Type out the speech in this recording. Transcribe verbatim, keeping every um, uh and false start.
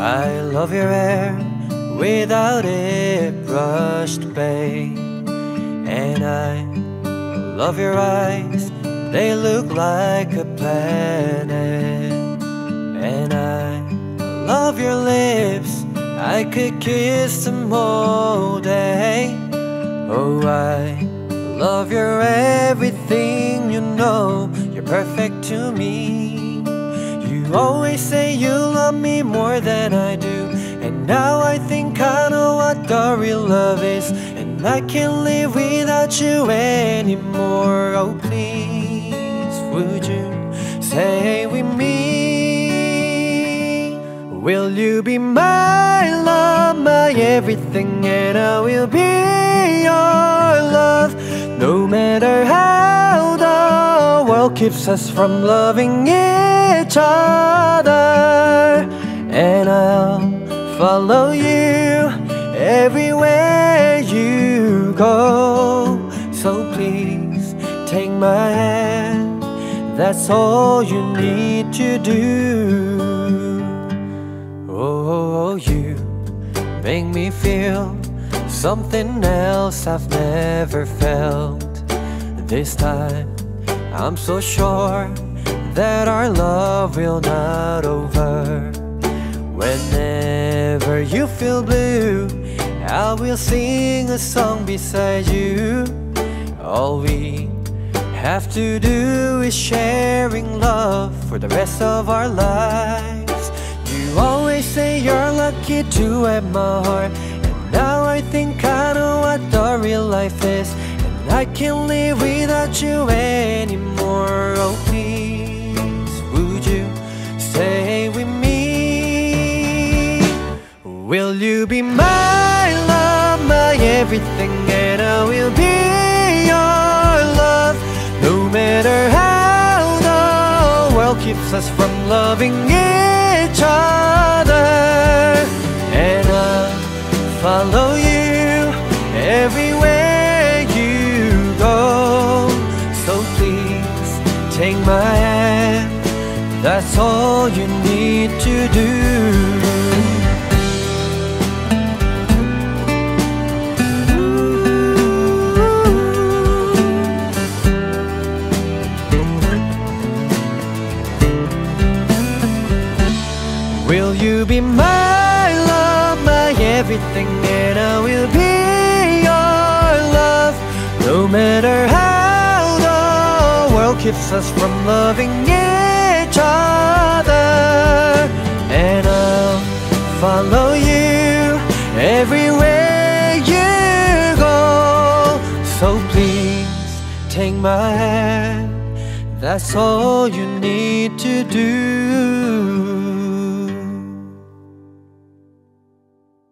I love your hair without it brushed babe, and I love your eyes, they look like a planet, and I love your lips, I could kiss them all day. Oh, I love your everything, you know, you're perfect to me. You always say you love me more than I do, and now I think I know what the real love is, and I can't live without you anymore. Oh please, would you stay with me? Will you be my love, my everything, and I will be your love? No matter how the world keeps us from loving each other, and I'll follow you everywhere you go. So please take my hand, that's all you need to do. Oh, you make me feel something else I've never felt. This time I'm so sure that our love will not over. Whenever you feel blue, I will sing a song beside you. All we have to do is sharing love for the rest of our lives. You always say you're lucky to have my heart, now I think I know what the real life is, and I can't live without you anymore. Oh please, would you stay with me? Will you be my love, my everything, and I will be your love? No matter how the world keeps us from loving each other, and I follow you everywhere you go. So please take my hand, that's all you need to do. Will you be my love, my everything, and I will be your love? No matter how the world keeps us from loving each other, and I'll follow you everywhere you go. So please take my hand, that's all you need to do.